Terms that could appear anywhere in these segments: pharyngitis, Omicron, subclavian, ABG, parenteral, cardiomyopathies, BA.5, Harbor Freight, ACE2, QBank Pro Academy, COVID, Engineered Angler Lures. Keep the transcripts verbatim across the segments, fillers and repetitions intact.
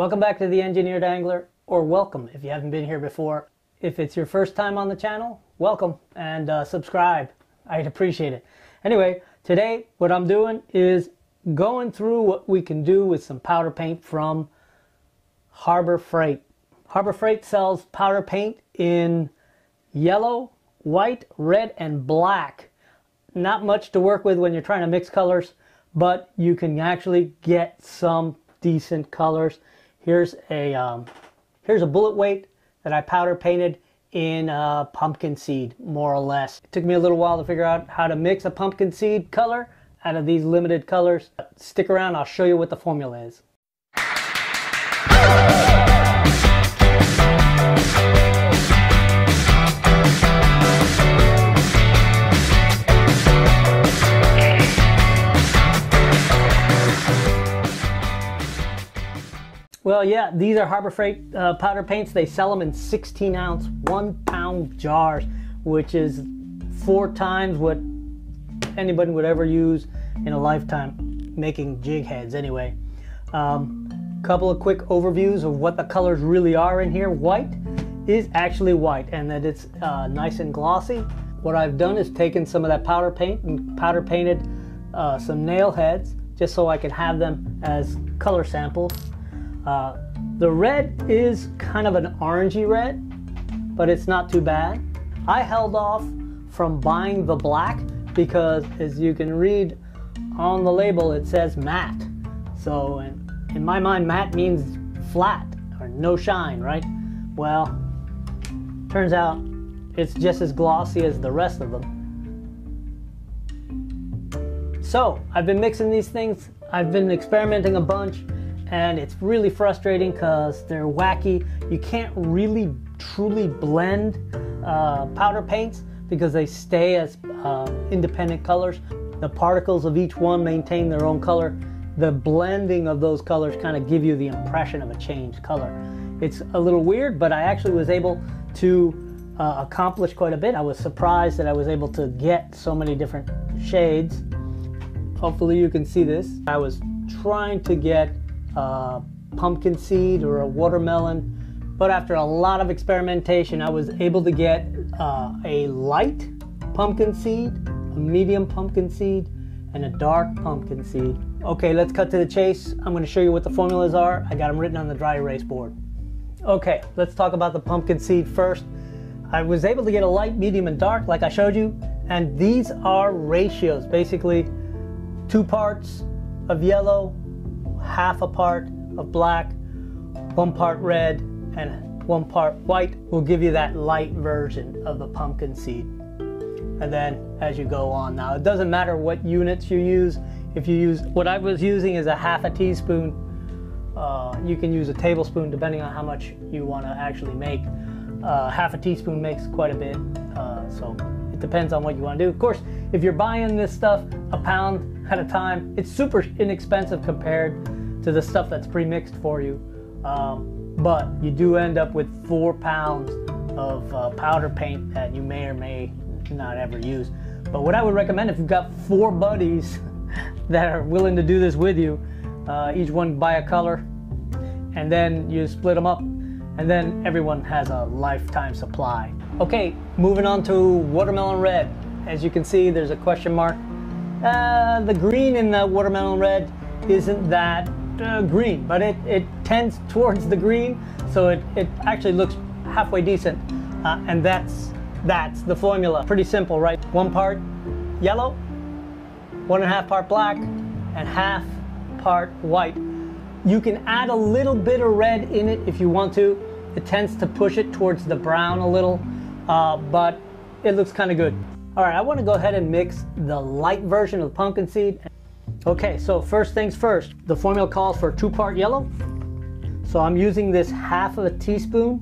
Welcome back to the Engineered Angler, or welcome if you haven't been here before. If it's your first time on the channel, welcome and uh, subscribe. I'd appreciate it. Anyway, today what I'm doing is going through what we can do with some powder paint from Harbor Freight. Harbor Freight sells powder paint in yellow, white, red, and black. Not much to work with when you're trying to mix colors, but you can actually get some decent colors. Here's a um, here's a bullet weight that I powder painted in uh, pumpkin seed, more or less. It took me a little while to figure out how to mix a pumpkin seed color out of these limited colors. Stick around, I'll show you what the formula is. Well, yeah, these are Harbor Freight uh, powder paints. They sell them in sixteen ounce, one pound jars, which is four times what anybody would ever use in a lifetime, making jig heads anyway. Um, couple of quick overviews of what the colors really are in here. White is actually white, and that it's uh, nice and glossy. What I've done is taken some of that powder paint and powder painted uh, some nail heads, just so I could have them as color samples. Uh, the red is kind of an orangey red, but it's not too bad. I held off from buying the black because, as you can read on the label, it says matte. So in, in my mind, matte means flat or no shine, right? Well, turns out it's just as glossy as the rest of them. So I've been mixing these things. I've been experimenting a bunch. And it's really frustrating because they're wacky. You can't really truly blend uh, powder paints because they stay as uh, independent colors. The particles of each one maintain their own color. The blending of those colors kind of give you the impression of a changed color. It's a little weird, but I actually was able to uh, accomplish quite a bit. I was surprised that I was able to get so many different shades. Hopefully you can see this. I was trying to get Uh, pumpkin seed or a watermelon, but after a lot of experimentation I was able to get uh, a light pumpkin seed, a medium pumpkin seed, and a dark pumpkin seed. Okay, let's cut to the chase. I'm going to show you what the formulas are. I got them written on the dry erase board. Okay, let's talk about the pumpkin seed first. I was able to get a light, medium, and dark like I showed you, and these are ratios. Basically, two parts of yellow, half a part of black, one part red, and one part white will give you that light version of the pumpkin seed. And then as you go on, now it doesn't matter what units you use. If you use, what I was using is a half a teaspoon. Uh, you can use a tablespoon depending on how much you want to actually make. Uh, half a teaspoon makes quite a bit, uh, so it depends on what you want to do. Of course, if you're buying this stuff a pound at a time, it's super inexpensive compared to the stuff that's pre-mixed for you, um, but you do end up with four pounds of uh, powder paint that you may or may not ever use. But what I would recommend, if you've got four buddies that are willing to do this with you, uh, each one buy a color, and then you split them up, and then everyone has a lifetime supply. Okay, moving on to watermelon red. As you can see, there's a question mark. Uh, the green in the watermelon red isn't that uh, green, but it, it tends towards the green, so it, it actually looks halfway decent. Uh, and that's, that's the formula. Pretty simple, right? One part yellow, one and a half part black, and half part white. You can add a little bit of red in it if you want to. It tends to push it towards the brown a little, uh, but it looks kind of good. Alright, I want to go ahead and mix the light version of the pumpkin seed. Okay, so first things first, the formula calls for two part yellow. So I'm using this half of a teaspoon.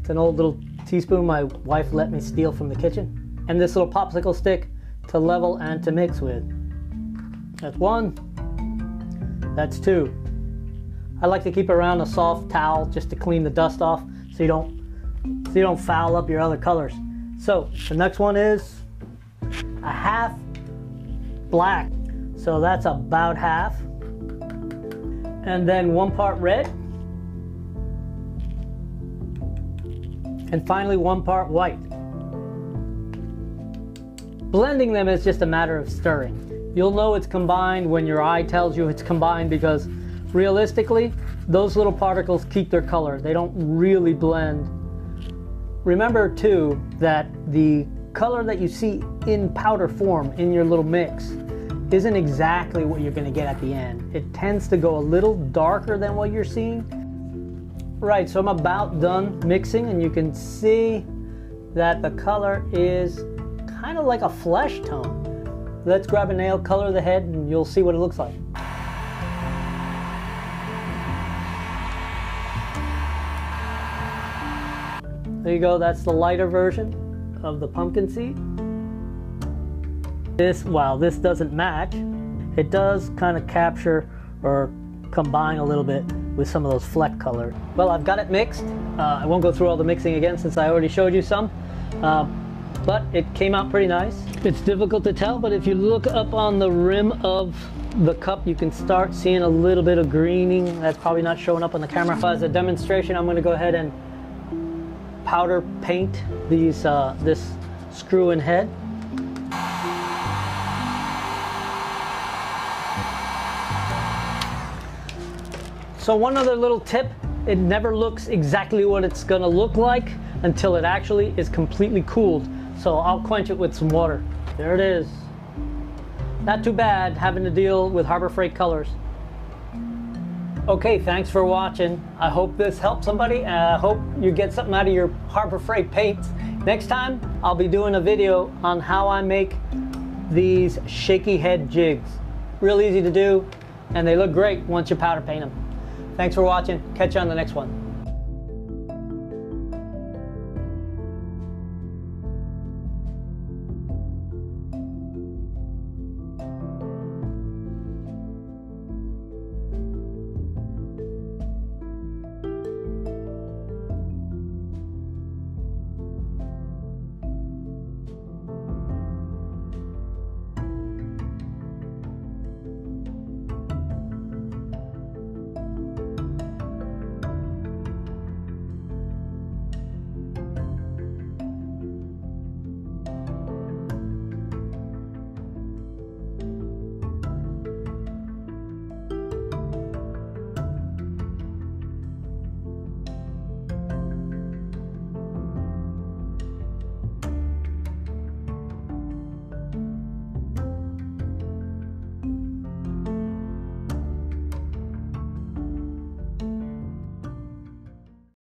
It's an old little teaspoon my wife let me steal from the kitchen. And this little popsicle stick to level and to mix with. That's one. That's two. I like to keep around a soft towel just to clean the dust off so you don't, so you don't foul up your other colors. So the next one is a half black, so that's about half, and then one part red, and finally one part white. Blending them is just a matter of stirring. You'll know it's combined when your eye tells you it's combined, because realistically, those little particles keep their color. They don't really blend. Remember too that the color that you see in powder form in your little mix isn't exactly what you're going to get at the end. It tends to go a little darker than what you're seeing. Right, so I'm about done mixing, and you can see that the color is kind of like a flesh tone. Let's grab a nail, color the head, and you'll see what it looks like. There you go, that's the lighter version of the pumpkin seed. This, while this doesn't match, it does kind of capture or combine a little bit with some of those fleck colors. Well, I've got it mixed. Uh, I won't go through all the mixing again since I already showed you some, uh, but it came out pretty nice. It's difficult to tell, but if you look up on the rim of the cup, you can start seeing a little bit of greening. That's probably not showing up on the camera. As a demonstration, I'm going to go ahead and powder paint these uh, this screw and head. So one other little tip, it never looks exactly what it's gonna look like until it actually is completely cooled. So I'll quench it with some water. There it is. Not too bad having to deal with Harbor Freight colors. Okay, thanks for watching. I hope this helped somebody. I hope you get something out of your Harbor Freight paints. Next time, I'll be doing a video on how I make these shaky head jigs. Real easy to do, and they look great once you powder paint them. Thanks for watching. Catch you on the next one.